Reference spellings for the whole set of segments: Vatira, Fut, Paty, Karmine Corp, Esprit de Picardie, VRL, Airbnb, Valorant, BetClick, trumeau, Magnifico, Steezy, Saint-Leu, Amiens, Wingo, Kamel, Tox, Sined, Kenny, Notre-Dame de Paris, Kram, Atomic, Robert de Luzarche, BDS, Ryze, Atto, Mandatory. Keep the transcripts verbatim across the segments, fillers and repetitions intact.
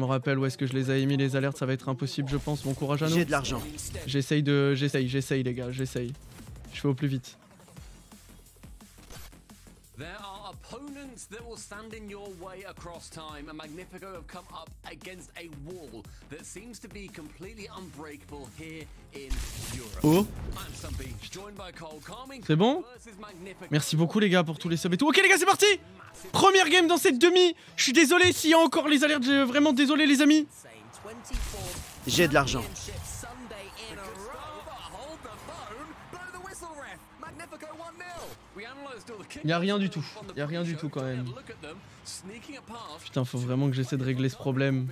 Je me rappelle où est-ce que je les ai mis les alertes, ça va être impossible je pense, bon courage à nous. J'ai de l'argent. J'essaye de... j'essaye, j'essaye les gars, j'essaye. Je fais au plus vite. There are opponents that will stand in your way across time, and Magnifico have come up against a wall that seems to be completely unbreakable here in Europe. Oh. C'est bon. Merci beaucoup les gars pour tous les subs et tout. Ok les gars c'est parti. Première game dans cette demi. Je suis désolé s'il y a encore les alertes, vraiment désolé les amis. J'ai de l'argent. Y'a rien du tout, y'a rien du tout quand même. Putain, faut vraiment que j'essaie de régler ce problème.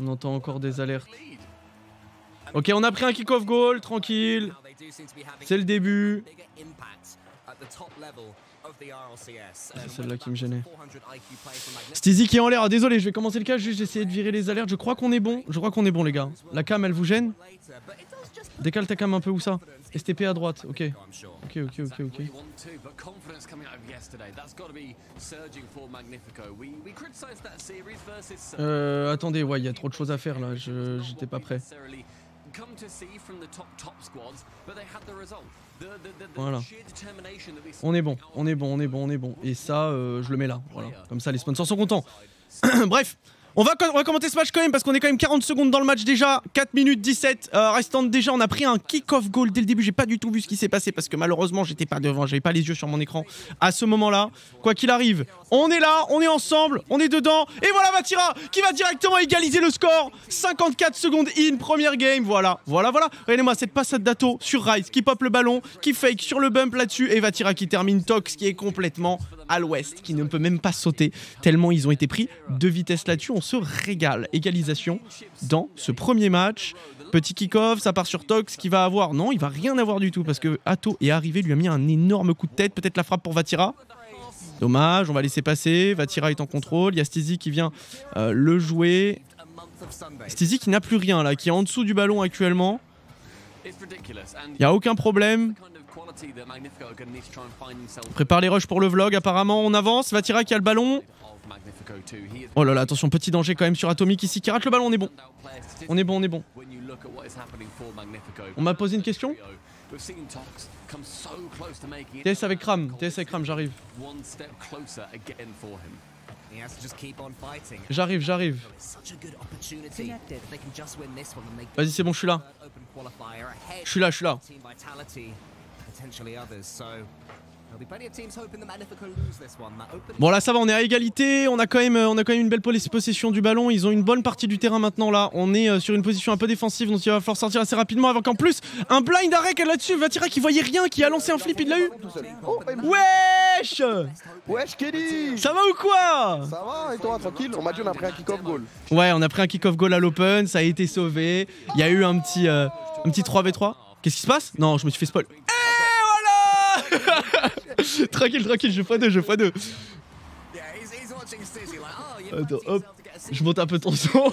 On entend encore des alertes. Ok, on a pris un kick-off goal, tranquille. C'est le début. C'est celle-là qui me gênait. Steezy qui est en l'air, ah, désolé, je vais commencer le cas, juste j'essayais de virer les alertes. Je crois qu'on est bon, je crois qu'on est bon les gars. La cam elle vous gêne? Décale ta cam un peu, où ça? S T P à droite, ok. Ok, ok, ok, ok. Euh, attendez, ouais, il y a trop de choses à faire là, j'étais pas prêt. Voilà. On est bon, on est bon, on est bon, on est bon. Et ça, euh, je le mets là, voilà. Comme ça, les sponsors sont contents. Bref. On va, on va commenter ce match quand même parce qu'on est quand même quarante secondes dans le match déjà, quatre minutes dix-sept euh, restantes déjà, on a pris un kick-off goal dès le début, j'ai pas du tout vu ce qui s'est passé parce que malheureusement j'étais pas devant, j'avais pas les yeux sur mon écran à ce moment-là. Quoi qu'il arrive, on est là, on est ensemble, on est dedans, et voilà Vatira qui va directement égaliser le score, cinquante-quatre secondes in, première game, voilà, voilà, voilà. Regardez-moi cette passade d'Atto sur Ryze qui pop le ballon, qui fake sur le bump là-dessus, et Vatira qui termine, Tox qui est complètement à l'ouest, qui ne peut même pas sauter tellement ils ont été pris de vitesse là-dessus. On se régale. Égalisation dans ce premier match. Petit kick-off, ça part sur Tox qui va avoir... Non, il va rien avoir du tout parce que Atto est arrivé, lui a mis un énorme coup de tête. Peut-être la frappe pour Vatira. Dommage, on va laisser passer. Vatira est en contrôle. Il y a Steezy qui vient euh, le jouer. Steezy qui n'a plus rien là, qui est en dessous du ballon actuellement. Il n'y a aucun problème. On prépare les rushs pour le vlog, apparemment on avance. Vatira qui a le ballon. Oh là là, attention, petit danger quand même sur Atomic ici qui rate le ballon, on est bon. On est bon, on est bon. On m'a posé une question. T S avec Kram, T S avec Kram, j'arrive. J'arrive, j'arrive. Vas-y, c'est bon, je suis là. Je suis là, je suis là. Bon là ça va, on est à égalité, on a quand même, on a quand même une belle possession du ballon, ils ont une bonne partie du terrain maintenant là, on est euh, sur une position un peu défensive donc il va falloir sortir assez rapidement avant qu'en plus un blind arrêt là-dessus, Vatira qui voyait rien, qui a lancé un flip, il l'a eu. Oh, wesh Wesh Kenny. Ça va ou quoi? Ça va et toi? Tranquille, on m'a dit on a pris un kick-off goal. Ouais on a pris un kick-off goal à l'open, ça a été sauvé, il y a eu un petit, euh, un petit trois v trois. Qu'est-ce qui se passe? Non je me suis fait spoil. Et voilà. Tranquille, tranquille, je x deux, je x deux. Attends, hop, je monte un peu ton son.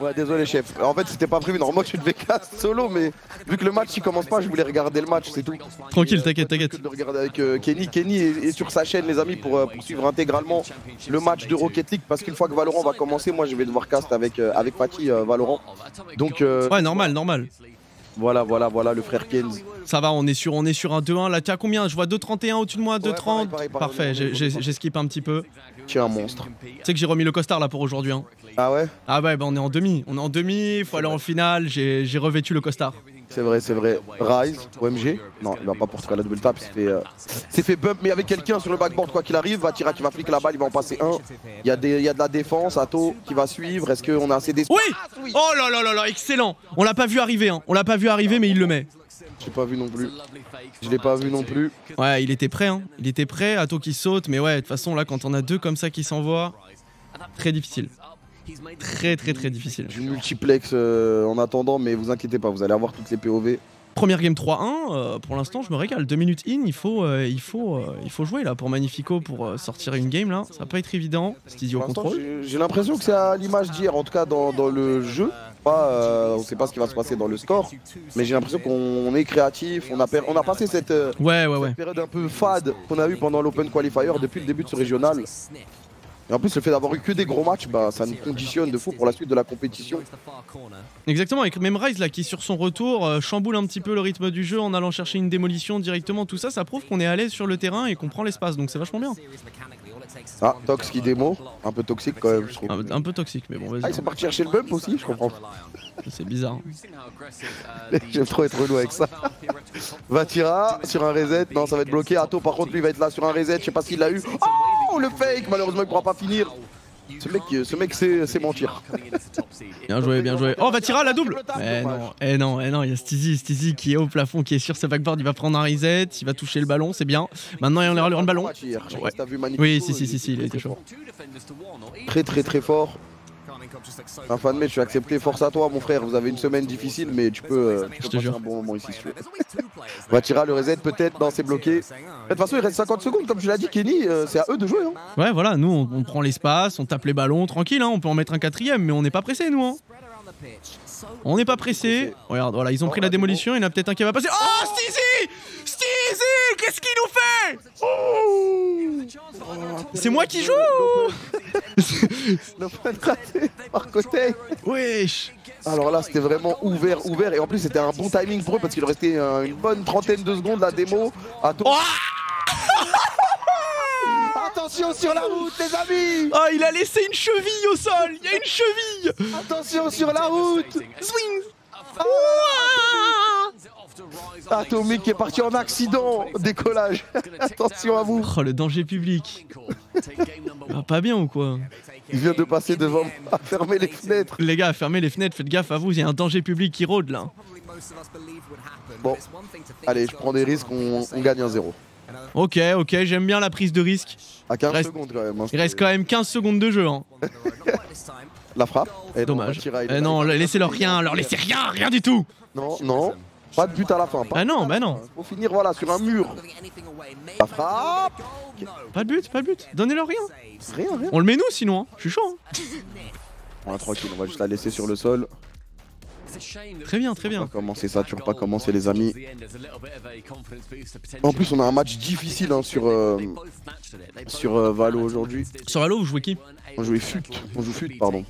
Ouais, désolé, chef. En fait, c'était pas prévu. Normalement, tu devais cast solo, mais vu que le match il commence pas, je voulais regarder le match, c'est tout. Tranquille, t'inquiète, t'inquiète. De regarder avec euh, Kenny. Kenny est, est sur sa chaîne, les amis, pour, euh, pour suivre intégralement le match de Rocket League. Parce qu'une fois que Valorant va commencer, moi, je vais devoir cast avec, euh, avec Paty euh, Valorant. Donc. Euh, ouais, normal, normal. Voilà, voilà, voilà, le frère Kenz. Ça va, on est sur, on est sur un deux un. Là, tu as combien? Je vois deux trente et un au-dessus de moi, deux trente. Ouais, pareil, pareil, pareil, parfait, j'ai skippé un petit peu. Tu es un monstre. Tu sais que j'ai remis le costard là pour aujourd'hui. Hein. Ah ouais? Ah ouais, bah on est en demi. On est en demi, il faut aller vrai. En finale. J'ai revêtu le costard. C'est vrai, c'est vrai. Ryze, O M G. Non, il va pas porter la double tape. C'est fait, euh, fait bump, mais avec quelqu'un sur le backboard, quoi qu'il arrive. Vatira qui va fliquer la balle, il va en passer un. Il y, y a de la défense. Atto qui va suivre. Est-ce qu'on a assez d'espace? Oui. Oh là là là là, excellent. On l'a pas vu arriver. Hein. On l'a pas vu arriver, mais il le met. J'ai pas vu non plus. Je l'ai pas vu non plus. Ouais, il était prêt. Hein. Il était prêt. Atto qui saute. Mais ouais, de toute façon, là, quand on a deux comme ça qui s'envoient, très difficile. Très très très difficile. Du multiplex euh, en attendant, mais vous inquiétez pas, vous allez avoir toutes les P O V. Première game trois un, euh, pour l'instant je me régale, deux minutes in, il faut, euh, il, faut, euh, il faut jouer là pour Magnifico pour euh, sortir une game là, ça va pas être évident. Steezy au contrôle. J'ai l'impression que c'est à l'image d'hier, en tout cas dans, dans le jeu. Pas, euh, on sait pas ce qui va se passer dans le score, mais j'ai l'impression qu'on est créatif, on a, on a passé cette, euh, ouais, ouais, cette ouais. période un peu fade qu'on a eu pendant l'Open Qualifier depuis le début de ce régional. Et en plus, le fait d'avoir eu que des gros matchs, bah, ça nous conditionne de fou pour la suite de la compétition. Exactement, avec même Ryze là qui est sur son retour, euh, chamboule un petit peu le rythme du jeu en allant chercher une démolition directement, tout ça, ça prouve qu'on est à l'aise sur le terrain et qu'on prend l'espace, donc c'est vachement bien. Ah, Tox qui démo, un peu toxique quand même, je trouve. Un, un peu toxique, mais bon, vas-y. Ah, ils sont partis chercher le bump aussi, je comprends. C'est bizarre. J'aime trop être relou avec ça. Vatira sur un reset, non, ça va être bloqué. Atto, par contre, lui, va être là sur un reset, je sais pas s'il l'a eu. Oh, le fake, malheureusement, il pourra pas finir. Ce mec, ce mec c'est mentir. Bien joué, bien joué. Oh, Vatira, la double. Eh non, eh non, eh non, il y a Steezy, Steezy qui est au plafond, qui est sur ce backboard, il va prendre un reset, il va toucher le ballon, c'est bien. Maintenant, il enlève le ballon. Ouais. Oui, si, si, si, si, il était chaud. Très, très, très fort. Un fan de match, je suis accepté, force à toi mon frère, vous avez une semaine difficile mais tu peux, euh, tu peux passer un bon moment ici. Vatira le reset peut-être, non c'est bloqué. De toute façon il reste cinquante secondes comme tu l'as dit Kenny, euh, c'est à eux de jouer. Hein. Ouais voilà, nous on, on prend l'espace, on tape les ballons, tranquille, hein, on peut en mettre un quatrième mais on n'est pas pressé nous. Hein. On n'est pas pressé. Regarde, voilà, ils ont pris la démolition, il y en a peut-être un qui va passer. Oh Steezy, Steezy, qu'est-ce qu'il nous fait? Oh, c'est moi qui joue. Par côté. Wesh. Alors là c'était vraiment ouvert, ouvert et en plus c'était un bon timing pour eux parce qu'il restait une bonne trentaine de secondes la démo. Attends. Oh attention sur la route les amis. Ah il a laissé une cheville au sol. Il y a une cheville. Attention sur la route. Swing. Ah Atomic qui est parti en accident. Décollage. Attention à vous. Oh le danger public. Ah, pas bien ou quoi? Il vient de passer devant à fermer les fenêtres. Les gars, fermez les fenêtres, faites gaffe à vous, il y a un danger public qui rôde là. Bon, allez, je prends des risques, on, on gagne un zéro. Ok, ok, j'aime bien la prise de risque. À quinze reste, secondes quand même. Hein, il reste quand même quinze secondes de jeu. Hein. La frappe. Et dommage. Eh non, laissez-leur rien, leur laissez rien, rien du tout. Non, non. Pas de but à la fin. Pas ah non, bah non. Faut finir voilà sur un mur. La frappe. Pas de but, pas de but. Donnez-leur rien. Rien, rien. On le met nous sinon. Hein. Je suis chaud. Hein. Ouais, tranquille, on va juste la laisser sur le sol. Très bien, très bien. On va commencer ça, tu vas pas commencer les amis. En plus, on a un match difficile hein, sur euh, sur euh, Valo aujourd'hui. Sur Valo, vous jouez qui? On jouait Fut. On joue Fut, pardon.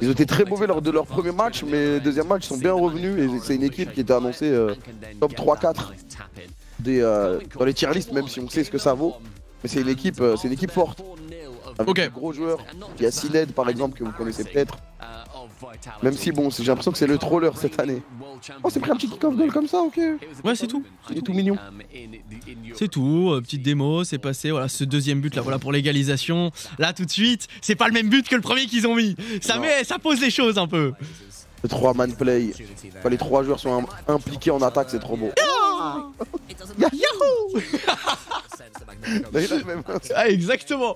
Ils ont été très mauvais lors de leur premier match, mais deuxième match, ils sont bien revenus et c'est une équipe qui était annoncée euh, top trois quatre des, euh, dans les tier list, même si on sait ce que ça vaut. Mais c'est une équipe, euh, c'est une équipe forte. Avec okay. des gros joueurs. Il y a Sined par exemple que vous connaissez peut-être. Même si bon, j'ai l'impression que c'est le troller cette année. Oh, c'est pris un petit kick-off goal comme ça, ok. Ouais, c'est tout. C'est tout mignon. C'est tout, euh, petite démo, c'est passé. Voilà, ce deuxième but là, voilà pour l'égalisation. Là, tout de suite, c'est pas le même but que le premier qu'ils ont mis. Ça, met, ça pose les choses un peu. Le trois man play. Enfin, les trois joueurs sont impliqués en attaque, c'est trop beau. Yahoo! Ah exactement.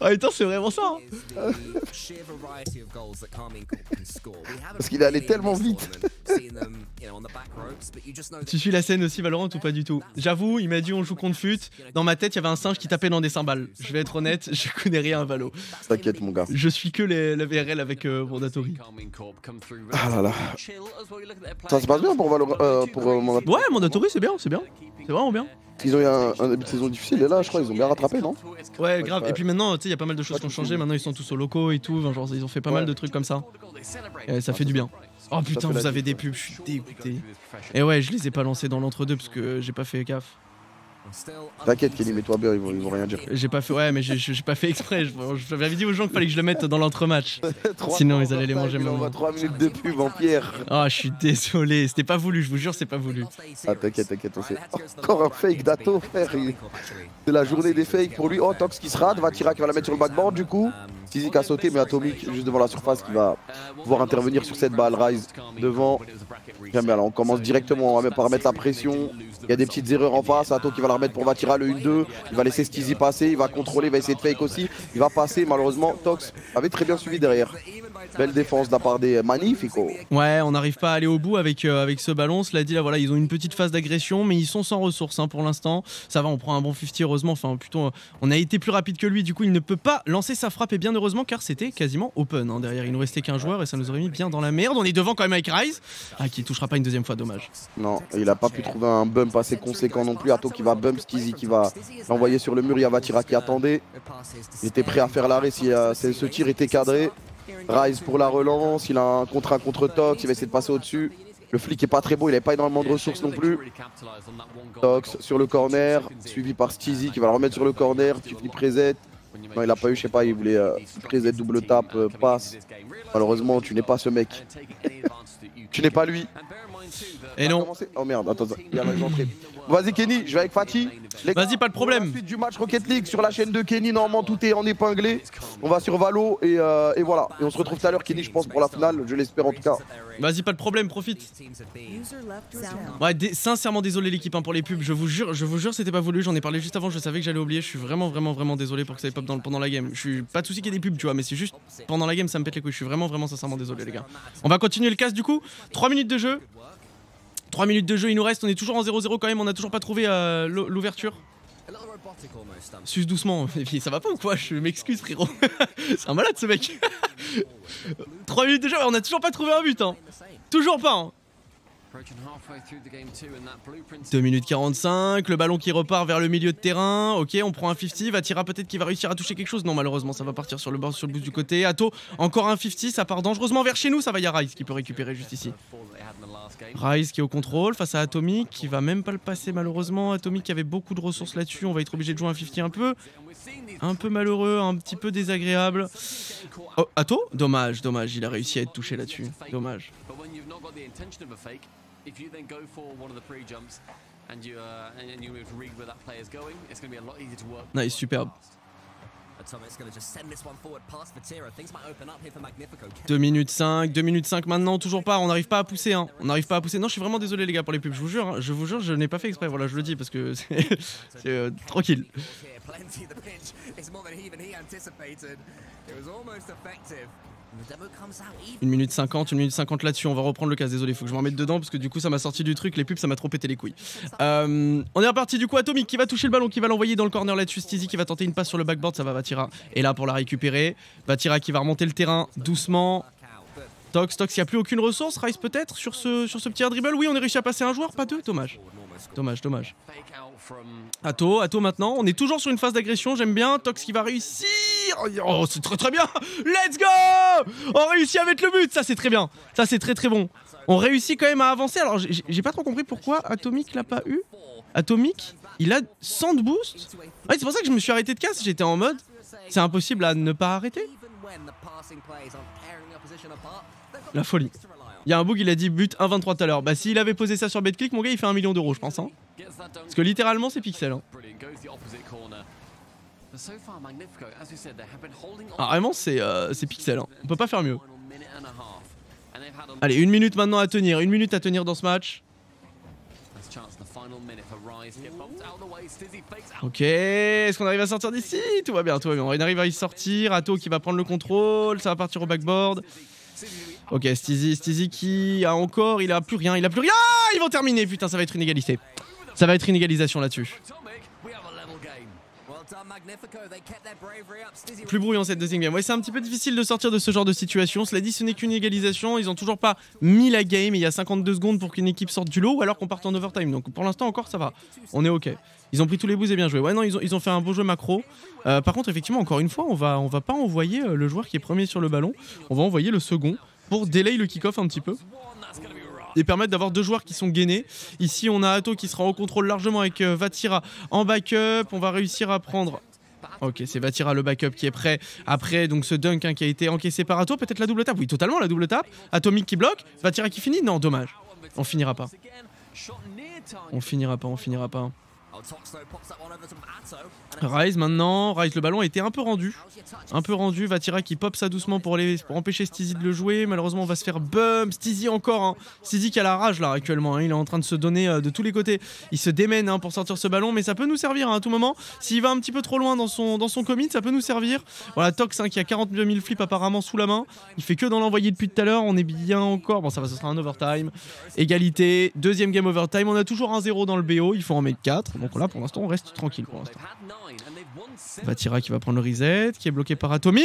Ah putain c'est vraiment ça hein. Parce qu'il est allé tellement vite. Tu suis la scène aussi Valorant ou pas du tout? J'avoue il m'a dit on joue contre Fut. Dans ma tête il y avait un singe qui tapait dans des cymbales. Je vais être honnête je connais rien à Valo. T'inquiète mon gars. Je suis que les, la V R L avec euh, Mandatory. Ah là là. Ça se passe bien pour Valo euh, pour euh, Mandatory. Ouais Mandatory c'est bien c'est bien. C'est vraiment bien. Ils ont eu un, un début de saison difficile et là je crois ils ont bien rattrapé non? Ouais grave et puis maintenant tu sais il y a pas mal de choses qui ont changé, maintenant ils sont tous aux locaux et tout, genre ils ont fait pas ouais. mal de trucs comme ça. Et ça fait du bien. Oh putain vous avez des pubs, je suis dégoûté. Et ouais je les ai pas lancés dans l'entre-deux parce que j'ai pas fait gaffe. T'inquiète Kelly mets-toi bien, ils vont, ils vont rien dire. J'ai pas fait, ouais mais j'ai pas fait exprès, j'avais dit aux gens qu'il fallait que je le mette dans l'entre-match. Sinon ils allaient les manger maintenant. On voit trois minutes de pub en pierre. Ah oh, je suis désolé, c'était pas voulu, je vous jure c'est pas voulu. Ah t'inquiète, t'inquiète, on sait. Encore un fake d'Atto frère, il... c'est la journée des fakes pour lui. Oh Tox qui se rate, Vatira qui va la mettre sur le backboard du coup. Steezy qui a sauté mais Atomic juste devant la surface qui va pouvoir intervenir sur cette balle. Ryze devant. Bien, bien, alors on commence directement, on va par mettre la pression. Il y a des petites erreurs en face, Atto qui va la remettre pour Vatira le un deux. Il va laisser Steezy passer, il va contrôler, il va essayer de fake aussi. Il va passer, malheureusement Tox avait très bien suivi derrière. Belle défense de la part des Magnifico. Ouais, on n'arrive pas à aller au bout avec, euh, avec ce ballon. Cela dit, là, voilà, ils ont une petite phase d'agression, mais ils sont sans ressources hein, pour l'instant. Ça va, on prend un bon cinquante heureusement. Enfin, plutôt, on a été plus rapide que lui, du coup, il ne peut pas lancer sa frappe et bien de malheureusement car c'était quasiment open. Hein. Derrière, il nous restait qu'un joueur et ça nous aurait mis bien dans la merde. On est devant quand même avec Ryze, ah, qui ne touchera pas une deuxième fois, dommage. Non, il n'a pas pu trouver un bump assez conséquent non plus. Atto qui va bump, Steezy qui va l'envoyer sur le mur. Il y a Vatira qui attendait. Il était prêt à faire l'arrêt si euh, ce tir était cadré. Ryze pour la relance, il a un contre un contre Tox, il va essayer de passer au-dessus. Le flic est pas très beau, il n'avait pas énormément de ressources non plus. Tox sur le corner, suivi par Steezy qui va le remettre sur le corner, puis il préset. Non, il a pas eu, je sais pas, il voulait euh, préset, double tape, euh, passe. Malheureusement, tu n'es pas ce mec. Tu n'es pas lui. Et non. Oh merde, attends, il y a mal entré. Vas-y Kenny, je vais avec Paty. Vas-y, pas de problème. La suite du match Rocket League sur la chaîne de Kenny, normalement tout est en épinglé. On va sur Valo et, euh, et voilà. Et on se retrouve tout à l'heure Kenny, je pense, pour la finale, je l'espère en tout cas. Vas-y, pas de problème, profite. Ouais, dé sincèrement désolé l'équipe hein, pour les pubs, je vous jure, je vous jure c'était pas voulu, j'en ai parlé juste avant, je savais que j'allais oublier, je suis vraiment vraiment vraiment désolé pour que ça ait pop dans le, pendant la game. Je suis pas de souci qu'il y ait des pubs, tu vois, mais c'est juste pendant la game ça me pète les couilles, je suis vraiment vraiment sincèrement désolé les gars. On va continuer le casse du coup, trois minutes de jeu. trois minutes de jeu, il nous reste, on est toujours en zéro zéro quand même, on n'a toujours pas trouvé euh, l'ouverture. Suce doucement, ça va pas ou quoi? Je m'excuse frérot, c'est un malade ce mec. trois minutes de jeu, on n'a toujours pas trouvé un but hein. Toujours pas hein. deux minutes quarante-cinq, le ballon qui repart vers le milieu de terrain. Ok, on prend un cinquante, Vatira peut-être qu'il va réussir à toucher quelque chose. Non, malheureusement, ça va partir sur le bord, sur le bout du côté. Atto, encore un cinquante, ça part dangereusement vers chez nous. Ça va, il y a Ryze qui peut récupérer juste ici. Ryze qui est au contrôle face à Atomic, qui va même pas le passer malheureusement. Atomic avait beaucoup de ressources là-dessus, on va être obligé de jouer un cinquante un peu. Un peu malheureux, un petit peu désagréable. Oh, Atto, dommage, dommage, il a réussi à être touché là-dessus. Dommage. If you then go for one of the pre-jumps and you uh, and you move to read where that player is going, it's going to be a lot easier to work. Nice, superbe. Atomic's going to just send this one forward past Vatira. Things might open up here for Magnifico. deux minutes cinq, deux minutes cinq maintenant, toujours pas, on n'arrive pas à pousser hein. On n'arrive pas à pousser. Non, je suis vraiment désolé les gars pour les pubs, je vous jure, hein. Je vous jure, je n'ai pas fait exprès. Voilà, je le dis parce que c'est euh, tranquille. une minute cinquante, une minute cinquante là-dessus, on va reprendre le casse, désolé, faut que je m'en mette dedans parce que du coup ça m'a sorti du truc, les pubs ça m'a trop pété les couilles. Euh, on est reparti du coup, Atomic qui va toucher le ballon, qui va l'envoyer dans le corner là-dessus, Steezy qui va tenter une passe sur le backboard, ça va Vatira, et là pour la récupérer, Vatira qui va remonter le terrain doucement. Tox, Tox, il n'y a plus aucune ressource, Ryze peut-être sur ce, sur ce petit air dribble, oui on a réussi à passer un joueur, pas deux, dommage. Dommage, dommage. Atto, Atto maintenant, on est toujours sur une phase d'agression, j'aime bien, Tox qui va réussir. Oh, c'est très très bien. Let's go. On réussit à mettre le but, ça c'est très bien. Ça c'est très très bon. On réussit quand même à avancer. Alors j'ai pas trop compris pourquoi Atomic l'a pas eu. Atomic, il a cent de boost. Ouais, c'est pour ça que je me suis arrêté de casse, j'étais en mode c'est impossible à ne pas arrêter. La folie. Il y a un bug, il a dit but un vingt-trois tout à l'heure. Bah s'il avait posé ça sur BetClick, mon gars il fait un million d'euros je pense hein. Parce que littéralement c'est pixel hein. Ah vraiment c'est euh, pixel hein. On peut pas faire mieux. Allez, une minute maintenant à tenir, une minute à tenir dans ce match. Ok, est-ce qu'on arrive à sortir d'ici? Tout va bien, tout va bien. On arrive à y sortir. Atto qui va prendre le contrôle, ça va partir au backboard. Ok, Steezy, Steezy qui a encore, il a plus rien, il a plus rien. Ah, ils vont terminer, putain, ça va être une égalité. Ça va être une égalisation là-dessus. Plus brouillant cette deuxième game. Ouais, c'est un petit peu difficile de sortir de ce genre de situation. Cela dit, ce n'est qu'une égalisation. Ils ont toujours pas mis la game et il y a cinquante-deux secondes pour qu'une équipe sorte du lot ou alors qu'on parte en overtime. Donc pour l'instant encore ça va. On est ok. Ils ont pris tous les bouts et bien joué. Ouais non, ils ont, ils ont fait un beau jeu macro. Euh, par contre effectivement encore une fois on va, on va pas envoyer le joueur qui est premier sur le ballon. On va envoyer le second pour délai le kick-off un petit peu et permettre d'avoir deux joueurs qui sont gainés. Ici on a Atto qui sera au contrôle largement avec euh, Vatira en backup. On va réussir à prendre... Ok, c'est Vatira le backup qui est prêt après donc ce dunk hein, qui a été encaissé par Atto. Peut-être la double tape, oui totalement la double tape. Atomic qui bloque, Vatira qui finit. Non dommage, on finira pas. On finira pas, on finira pas. Ryze maintenant, Ryze le ballon a été un peu rendu. Un peu rendu, Vatira qui pop ça doucement pour, les, pour empêcher Steezy de le jouer. Malheureusement on va se faire bum, Steezy encore hein. Steezy qui a la rage là actuellement hein. Il est en train de se donner euh, de tous les côtés. Il se démène hein, pour sortir ce ballon. Mais ça peut nous servir hein, à tout moment. S'il va un petit peu trop loin dans son, dans son commit, ça peut nous servir. Voilà Tox hein, qui a quarante-deux mille flips apparemment sous la main. Il fait que dans l'envoyer depuis tout à l'heure. On est bien encore, bon ça va, ce sera un overtime. Égalité, deuxième game overtime. On a toujours un zéro dans le B O, il faut en mettre quatre. Donc là pour l'instant on reste tranquille pour l'instant. Vatira qui va prendre le reset, qui est bloqué par Atomic.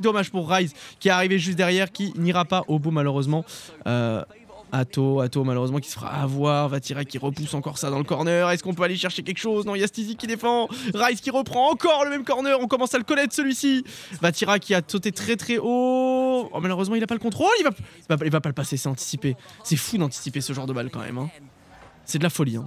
Dommage pour Ryze qui est arrivé juste derrière, qui n'ira pas au bout malheureusement. Euh, Atto, Atto malheureusement qui se fera avoir. Vatira qui repousse encore ça dans le corner. Est-ce qu'on peut aller chercher quelque chose? Non, il y a Steezy qui défend. Ryze qui reprend encore le même corner. On commence à le connaître celui-ci. Vatira qui a sauté très très haut. Oh, malheureusement, il n'a pas le contrôle. Il va, il va, il va pas le passer, c'est anticipé. C'est fou d'anticiper ce genre de balle quand même. Hein. C'est de la folie. Hein.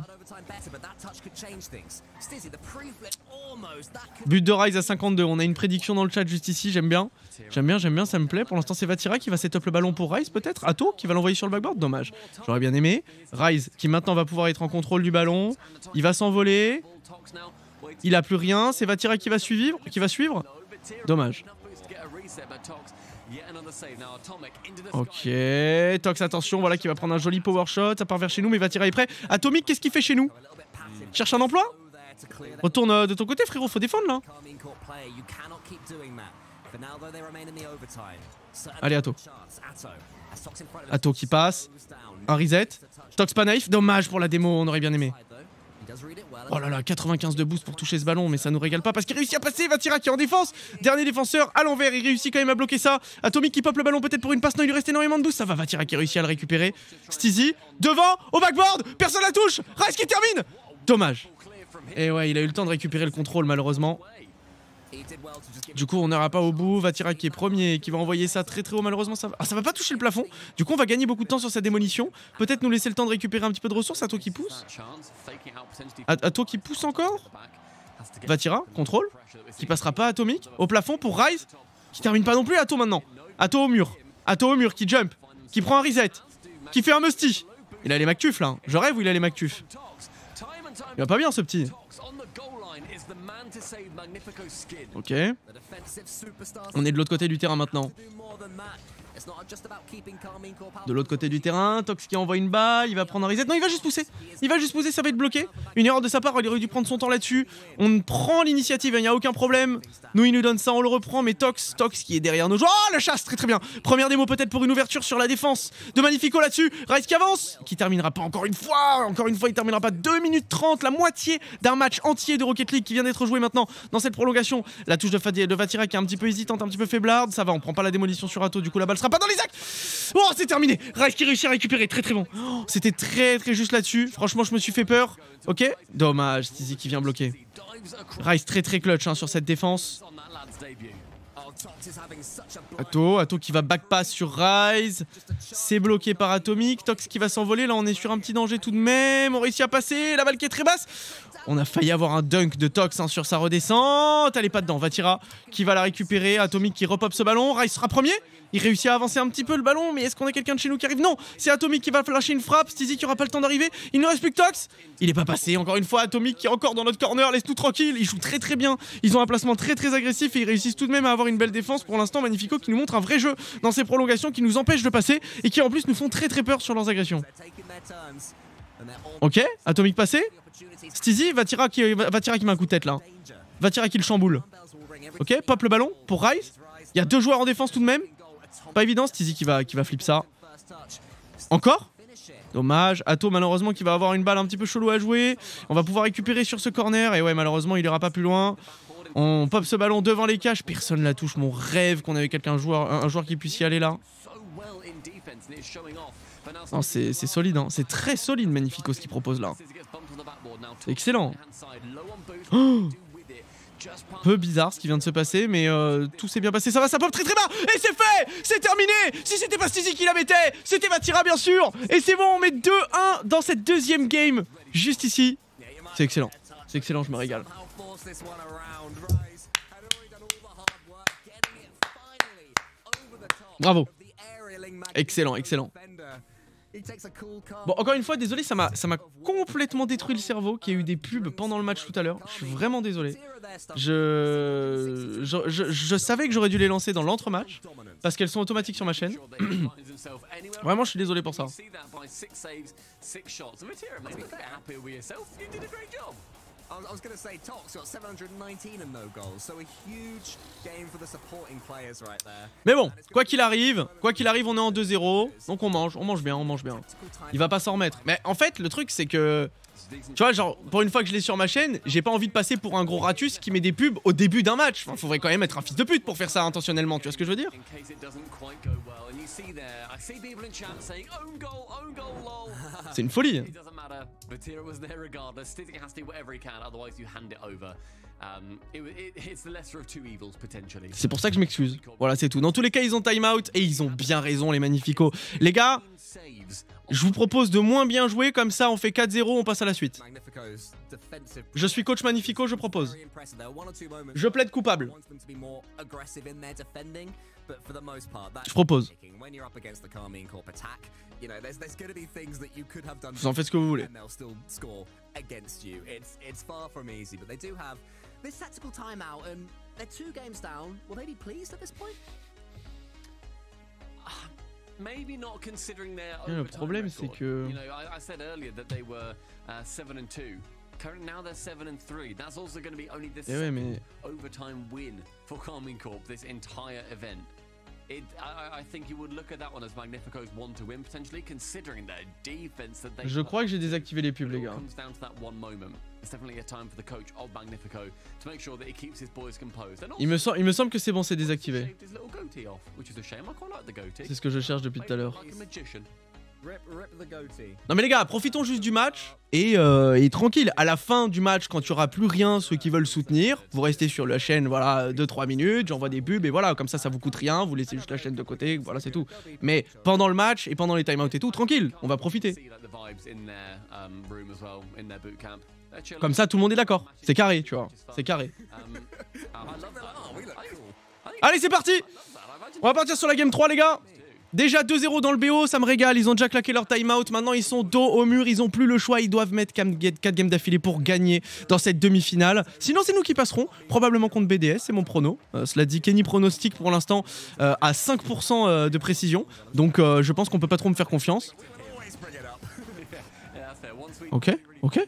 But de Ryze à cinquante-deux. On a une prédiction dans le chat juste ici. J'aime bien. J'aime bien, j'aime bien, ça me plaît. Pour l'instant, c'est Vatira qui va set up le ballon pour Ryze, peut-être. Atto qui va l'envoyer sur le backboard. Dommage. J'aurais bien aimé. Ryze qui maintenant va pouvoir être en contrôle du ballon. Il va s'envoler. Il a plus rien. C'est Vatira qui va suivre. Qui va suivre. Dommage. Ok, Tox, attention, voilà qui va prendre un joli power shot, ça part vers chez nous, mais Vatira est prêt. Atomic, qu'est-ce qu'il fait chez nous? Cherche un emploi? Retourne euh, de ton côté, frérot, faut défendre là. Allez, Atto. Atto qui passe, un reset. Tox pas naïf, dommage pour la démo, on aurait bien aimé. Oh là là, quatre-vingt-quinze de boost pour toucher ce ballon, mais ça nous régale pas parce qu'il réussit à passer. Vatira qui est en défense, dernier défenseur à l'envers, il réussit quand même à bloquer ça. Atomic qui pop le ballon peut-être pour une passe, non il lui reste énormément de boost, ça va. Vatira qui réussit à le récupérer. Steezy devant, au backboard, personne la touche. Ryze qui termine, dommage. Et ouais, il a eu le temps de récupérer le contrôle malheureusement. Du coup on n'ira pas au bout. Vatira qui est premier, qui va envoyer ça très très haut malheureusement, ça va, ah, ça va pas toucher le plafond. Du coup on va gagner beaucoup de temps sur sa démolition. Peut-être nous laisser le temps de récupérer un petit peu de ressources. Atto qui pousse, Atto qui pousse encore. Vatira, contrôle, qui passera pas. Atomic, au plafond pour Ryze, qui termine pas non plus. Atto maintenant, Atto au mur, Atto au mur qui jump, qui prend un reset, qui fait un musty. Il a les mactufs là, je rêve où il a les mactufs. Il va pas bien ce petit. Ok. On est de l'autre côté du terrain maintenant. De l'autre côté du terrain, Tox qui envoie une balle, il va prendre un reset. Non, il va juste pousser. Il va juste pousser, ça va être bloqué. Une erreur de sa part, il aurait dû prendre son temps là-dessus. On prend l'initiative, il n'y a aucun problème. Nous, il nous donne ça, on le reprend. Mais Tox, Tox qui est derrière nos joueurs. Oh, la chasse, très très bien. Première démo peut-être pour une ouverture sur la défense de Magnifico là-dessus. Ryze qui avance, qui terminera pas encore une fois. Encore une fois, il terminera pas. Deux minutes trente, la moitié d'un match entier de Rocket League qui vient d'être joué maintenant dans cette prolongation. La touche de Vatira qui est un petit peu hésitante, un petit peu faiblarde. Ça va, on prend pas la démolition sur Atto, du coup la balle sera pas dans les actes. Oh, c'est terminé. Ryze qui réussit à récupérer, très très bon. Oh, c'était très très juste là-dessus. Franchement, je me suis fait peur. Ok, dommage, Steezy qui vient bloquer. Ryze très très clutch hein, sur cette défense. Atto, Atto qui va backpass sur Ryze. C'est bloqué par Atomic. Tox qui va s'envoler. Là, on est sur un petit danger tout de même. On réussit à passer. La balle qui est très basse. On a failli avoir un dunk de Tox hein, sur sa redescente. Elle est pas dedans. Vatira qui va la récupérer. Atomic qui repop ce ballon. Ryze sera premier. Il réussit à avancer un petit peu le ballon. Mais est-ce qu'on a quelqu'un de chez nous qui arrive? Non, c'est Atomic qui va lâcher une frappe. Steezy qui aura pas le temps d'arriver. Il ne reste plus que Tox. Il est pas passé. Encore une fois, Atomic qui est encore dans notre corner. Laisse tout tranquille. Ils jouent très très bien. Ils ont un placement très très agressif et ils réussissent tout de même à avoir une belle défense. Pour l'instant, Magnifico qui nous montre un vrai jeu dans ces prolongations, qui nous empêche de passer et qui en plus nous font très très peur sur leurs agressions. Ok, Atomic passé. Steezy, Vatira qui, Vatira qui met un coup de tête là. Vatira qui le chamboule. Ok, pop le ballon pour Ryze. Il y a deux joueurs en défense tout de même. Pas évident, Steezy qui va, qui va flip ça. Encore ? Dommage. Atto malheureusement qui va avoir une balle un petit peu chelou à jouer. On va pouvoir récupérer sur ce corner. Et ouais, malheureusement, il ira pas plus loin. On pop ce ballon devant les cages. Personne la touche. Mon rêve qu'on avait quelqu'un, joueur, un, un joueur qui puisse y aller là. Non, c'est solide. Hein. C'est très solide, Magnifico, ce qu'il propose là. Excellent. Oh, peu bizarre ce qui vient de se passer, mais euh, tout s'est bien passé. Ça va, ça pop très très bas. Et c'est fait, c'est terminé. Si c'était pas Steezy qui la mettait, c'était Vatira bien sûr. Et c'est bon, on met deux un dans cette deuxième game. Juste ici. C'est excellent. C'est excellent, je me régale. Bravo. Excellent, excellent. Bon, encore une fois, désolé, ça m'a complètement détruit le cerveau, qu'il y a eu des pubs pendant le match tout à l'heure. Je suis vraiment désolé. Je, je, je, je savais que j'aurais dû les lancer dans l'entre-match, parce qu'elles sont automatiques sur ma chaîne. Vraiment, je suis désolé pour ça. I was going to say Tox got seven nineteen and no goals, so a huge game for the supporting players right there. Mais bon, quoi qu'il arrive, quoi qu'il arrive, on est en deux zéro, donc on mange, on mange bien, on mange bien. Il va pas s'en remettre. Mais en fait, le truc c'est que Tu vois, genre, pour une fois que je l'ai sur ma chaîne, j'ai pas envie de passer pour un gros ratus qui met des pubs au début d'un match. Enfin, faudrait quand même être un fils de pute pour faire ça intentionnellement, tu vois ce que je veux dire? C'est une folie. C'est pour ça que je m'excuse. Voilà, c'est tout. Dans tous les cas, ils ont time out et ils ont bien raison, les Magnificos. Les gars, je vous propose de moins bien jouer, comme ça on fait quatre zéro, on passe à la suite. Je suis coach Magnifico, je propose. Je plaide coupable. Je propose. Vous en faites ce que vous voulez. Le problème, c'est que... Eh ouais, mais... It, I, I think you would look at that one as Magnifico's one to win potentially, considering their defense that they. Je crois que j'ai désactivé les pubs, les gars. Comes down to that one moment. It's definitely a time for the coach of Magnifico to make sure that he keeps his boys composed. Il me semble, il me semble que c'est bon, c'est désactivé. C'est ce que je cherche depuis tout à l'heure. Non mais les gars, profitons juste du match et, euh, et tranquille, à la fin du match, quand il n'y aura plus rien, ceux qui veulent soutenir, vous restez sur la chaîne, voilà, deux trois minutes, j'envoie des pubs et voilà, comme ça, ça vous coûte rien, vous laissez juste la chaîne de côté, voilà, c'est tout. Mais pendant le match et pendant les timeouts et tout, tranquille, on va profiter. Comme ça, tout le monde est d'accord, c'est carré, tu vois, c'est carré. Allez, c'est parti. On va partir sur la game trois, les gars. Déjà deux zéro dans le B O, ça me régale, ils ont déjà claqué leur time out, maintenant ils sont dos au mur, ils ont plus le choix, ils doivent mettre quatre games d'affilée pour gagner dans cette demi-finale. Sinon c'est nous qui passerons, probablement contre B D S, c'est mon prono. Euh, cela dit, Kenny pronostique pour l'instant euh, à cinq pour cent euh, de précision, donc euh, je pense qu'on peut pas trop me faire confiance. Ok, ok,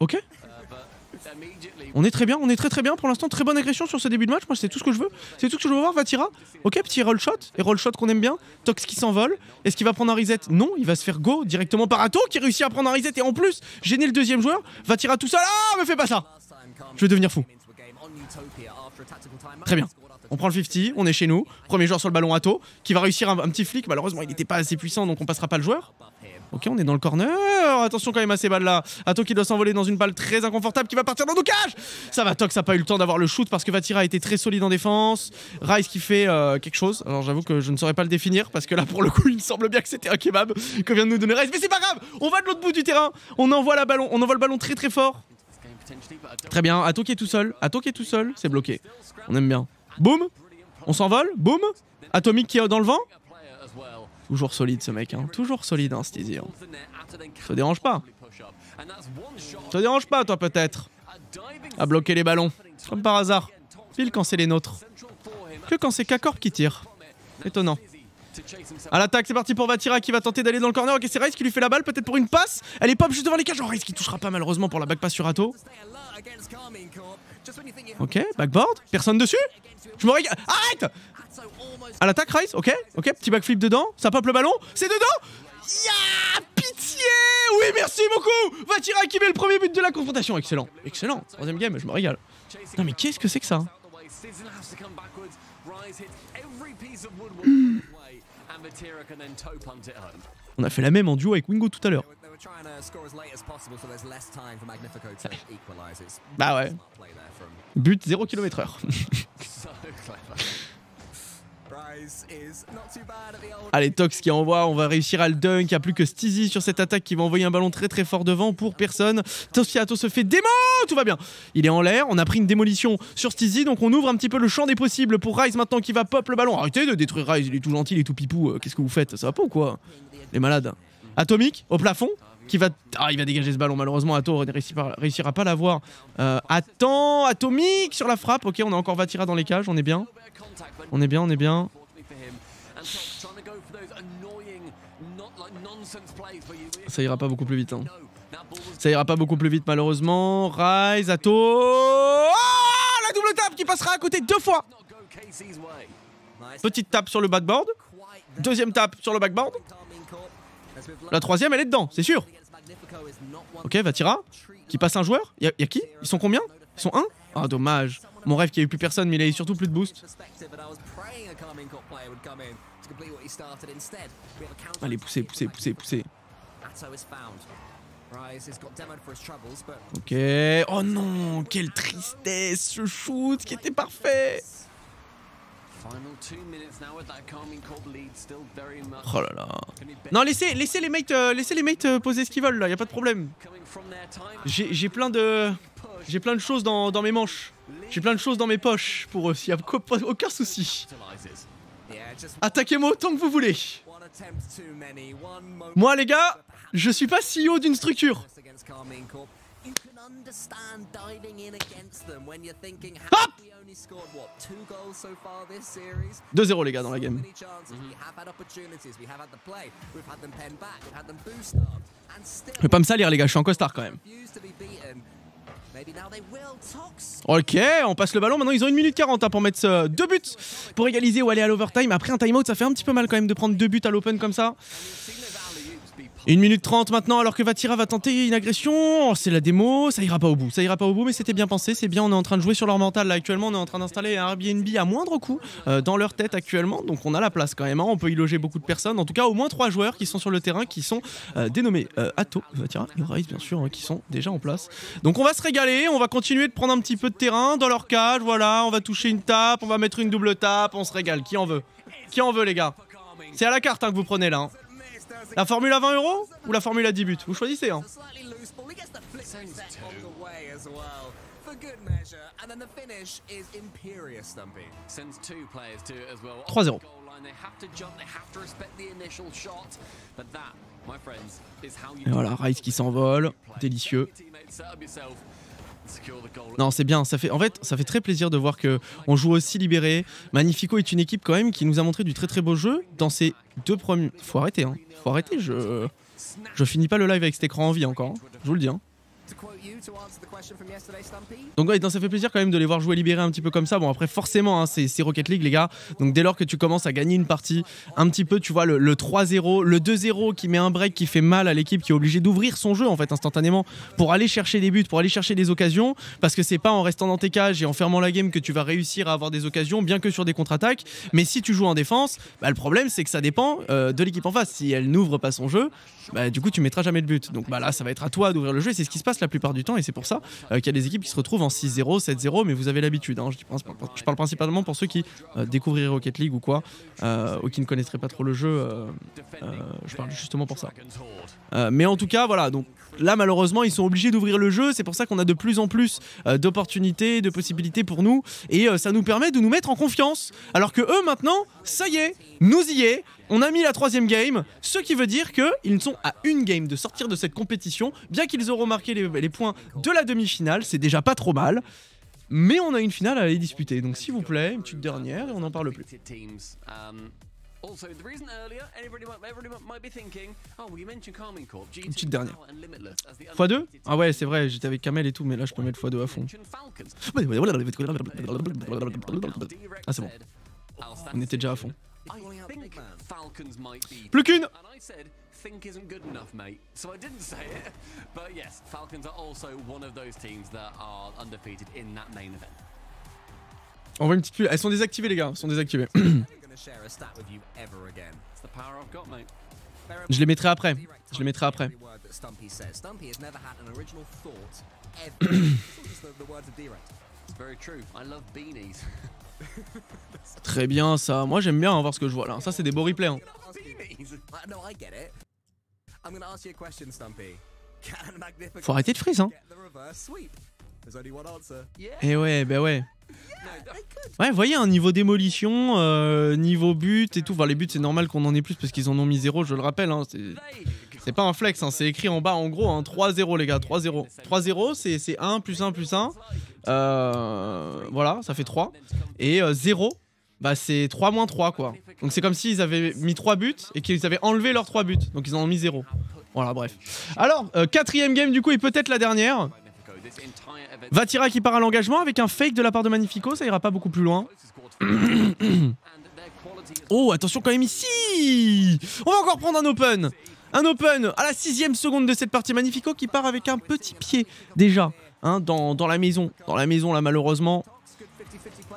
ok. On est très bien, on est très très bien pour l'instant, très bonne agression sur ce début de match, moi c'est tout ce que je veux, c'est tout ce que je veux voir. Vatira, ok, petit roll shot, et roll shot qu'on aime bien. Tox qui s'envole, est-ce qu'il va prendre un reset? Non, il va se faire go directement par Atto qui réussit à prendre un reset et en plus gêner le deuxième joueur. Vatira tout seul, ah me fais pas ça, je vais devenir fou. Très bien, on prend le cinquante, on est chez nous, premier joueur sur le ballon Atto qui va réussir un, un petit flic, malheureusement il n'était pas assez puissant donc on passera pas le joueur. Ok, on est dans le corner, attention quand même à ces balles là. Atto qui doit s'envoler dans une balle très inconfortable qui va partir dans nos cages. Ça va, Tox n'a pas eu le temps d'avoir le shoot parce que Vatira a été très solide en défense. Ryze qui fait euh, quelque chose, alors j'avoue que je ne saurais pas le définir parce que là pour le coup il me semble bien que c'était un kebab que vient de nous donner Ryze. Mais c'est pas grave, on va de l'autre bout du terrain, on envoie, la ballon, on envoie le ballon très très fort. Très bien, Atto qui est tout seul, Atto qui est tout seul, c'est bloqué, on aime bien. Boum, on s'envole, boum, Atomic qui est dans le vent. Toujours solide ce mec, hein. Toujours solide, hein, Steezy. Hein. Ça dérange pas. Ça dérange pas, toi, peut-être. À bloquer les ballons. Comme par hasard. Pile quand c'est les nôtres. Que quand c'est K-Corp qui tire. Étonnant. À l'attaque, c'est parti pour Vatira qui va tenter d'aller dans le corner. Ok, c'est Ryze qui lui fait la balle, peut-être pour une passe. Elle est pop juste devant les cages. Oh, Ryze qui touchera pas malheureusement pour la back pass sur Atto. Ok, backboard. Personne dessus. Je me regarde. Arrête! À l'attaque, Ryze, ok, ok, petit backflip dedans, ça pop le ballon, c'est dedans. Yeah, pitié. Oui, merci beaucoup. Vatira qui met le premier but de la confrontation, excellent, excellent, troisième game, je me régale. Non mais qu'est-ce que c'est que ça? Mmh. On a fait la même en duo avec Wingo tout à l'heure. Bah ouais. But zéro kilomètre heure. Allez, Tox qui envoie, on va réussir à le dunk. Il n'y a plus que Steezy sur cette attaque qui va envoyer un ballon très très fort devant pour personne. Atto se fait démo, tout va bien. Il est en l'air, on a pris une démolition sur Steezy, donc on ouvre un petit peu le champ des possibles pour Ryze maintenant qui va pop le ballon. Arrêtez de détruire Ryze, il est tout gentil, il est tout pipou. Qu'est-ce que vous faites? Ça va pas ou quoi? Les malades. Atomic au plafond qui va... Ah, il va dégager ce ballon, malheureusement Atto ne réussira, réussira pas à l'avoir. Euh, attends, Atomic sur la frappe. Ok, on a encore Vatira dans les cages, on est bien. On est bien, on est bien. Ça ira pas beaucoup plus vite, hein. Ça ira pas beaucoup plus vite malheureusement. Ryze, Atto, oh, la double tape qui passera à côté deux fois. Petite tape sur le backboard. Deuxième tape sur le backboard. La troisième elle est dedans, c'est sûr. Ok, Vatira, qui passe un joueur. Y'a y a qui? Ils sont combien? Ils sont un? Ah, dommage. Mon rêve qu'il n'y ait eu plus personne, mais il a surtout plus de boost. Allez, poussez, poussez, poussez, poussez. Ok. Oh non, quelle tristesse, ce shoot qui était parfait. Oh là là. Non, laissez, laissez les mates, euh, laissez les mates euh, poser ce qu'ils veulent là, y a pas de problème. J'ai plein de, j'ai plein de choses dans, dans mes manches. J'ai plein de choses dans mes poches pour eux, s'il y a aucun souci. Attaquez-moi autant que vous voulez. Moi les gars, je suis pas C E O d'une structure. Hop! deux zéro les gars dans la game. Je vais pas me salir les gars, je suis en costard quand même. Ok, on passe le ballon, maintenant ils ont une minute quarante hein, pour mettre euh, deux buts pour égaliser ou aller à l'overtime. Après un timeout ça fait un petit peu mal quand même de prendre deux buts à l'open comme ça. Une minute trente maintenant alors que Vatira va tenter une agression. Oh, c'est la démo, ça ira pas au bout, ça ira pas au bout mais c'était bien pensé, c'est bien, on est en train de jouer sur leur mental là actuellement, on est en train d'installer un Airbnb à moindre coût euh, dans leur tête actuellement, donc on a la place quand même, hein. On peut y loger beaucoup de personnes, en tout cas au moins trois joueurs qui sont sur le terrain qui sont euh, dénommés euh, Atto, Vatira et Ryze bien sûr hein, qui sont déjà en place. Donc on va se régaler, on va continuer de prendre un petit peu de terrain dans leur cage, voilà, on va toucher une tape, on va mettre une double tape, on se régale, qui en veut? Qui en veut les gars? C'est à la carte hein, que vous prenez là. Hein. La formule à vingt euros ou la formule à dix buts? Vous choisissez hein. trois zéro. Et voilà, Ryze qui s'envole, délicieux. Non c'est bien, ça fait, en fait ça fait très plaisir de voir que on joue aussi libéré. Magnifico est une équipe quand même qui nous a montré du très très beau jeu dans ses deux premiers... Faut arrêter hein, faut arrêter, je, je finis pas le live avec cet écran en vie encore, hein. Je vous le dis hein. Donc ouais, donc ça fait plaisir quand même de les voir jouer libéré un petit peu comme ça. Bon après forcément hein, c'est Rocket League les gars. Donc dès lors que tu commences à gagner une partie un petit peu, tu vois le trois zéro, le deux zéro qui met un break qui fait mal à l'équipe, qui est obligée d'ouvrir son jeu en fait instantanément pour aller chercher des buts, pour aller chercher des occasions. Parce que c'est pas en restant dans tes cages et en fermant la game que tu vas réussir à avoir des occasions, bien que sur des contre-attaques. Mais si tu joues en défense, bah, le problème c'est que ça dépend euh, de l'équipe en face. Si elle n'ouvre pas son jeu, bah, du coup tu mettras jamais de but. Donc bah, là ça va être à toi d'ouvrir le jeu, c'est ce qui se passe la plupart du temps et c'est pour ça euh, qu'il y a des équipes qui se retrouvent en six zéro, sept zéro, mais vous avez l'habitude hein, je, je parle principalement pour ceux qui euh, découvriraient Rocket League ou quoi euh, ou qui ne connaîtraient pas trop le jeu euh, euh, je parle justement pour ça euh, mais en tout cas voilà, donc là malheureusement ils sont obligés d'ouvrir le jeu, c'est pour ça qu'on a de plus en plus euh, d'opportunités, de possibilités pour nous et euh, ça nous permet de nous mettre en confiance alors que eux maintenant, ça y est, nous y est, on a mis la troisième game, ce qui veut dire qu'ils sont à une game de sortir de cette compétition, bien qu'ils auront marqué les les points de la demi-finale, c'est déjà pas trop mal, mais on a une finale à aller disputer, donc s'il vous plaît, une petite dernière et on n'en parle plus. Une petite dernière. fois deux? Ah ouais, c'est vrai, j'étais avec Kamel et tout, mais là je peux mettre fois deux à fond. Ah c'est bon, on était déjà à fond. Plus qu'une! Think isn't good enough, mate. So I didn't say it, but yes, Falcons are also one of those teams that are undefeated in that main event. On voit une petite pub. Elles sont désactivées, les gars. Elles sont désactivées. Je les mettrai après. Je les mettrai après. Très bien, ça. Moi, j'aime bien hein, voir ce que je vois là. Ça, c'est des beaux replays. Hein. Faut arrêter de freeze, hein. Et ouais, bah ouais. Ouais, voyez, un niveau démolition, euh, niveau but et tout. Enfin, les buts, c'est normal qu'on en ait plus parce qu'ils en ont mis zéro, je le rappelle. Hein. C'est pas un flex, hein. C'est écrit en bas en gros. Hein. trois zéro, les gars, trois zéro. trois zéro, c'est un plus un plus un. Euh, voilà, ça fait trois. Et euh, zéro. Bah c'est trois moins trois quoi. Donc c'est comme s'ils avaient mis trois buts et qu'ils avaient enlevé leurs trois buts. Donc ils en ont mis zéro. Voilà bref. Alors, euh, quatrième game du coup et peut-être la dernière. Vatira qui part à l'engagement avec un fake de la part de Magnifico, ça ira pas beaucoup plus loin. Oh attention quand même ici. On va encore prendre un open. Un open à la sixième seconde de cette partie. Magnifico qui part avec un petit pied déjà hein, dans, dans la maison. Dans la maison là malheureusement.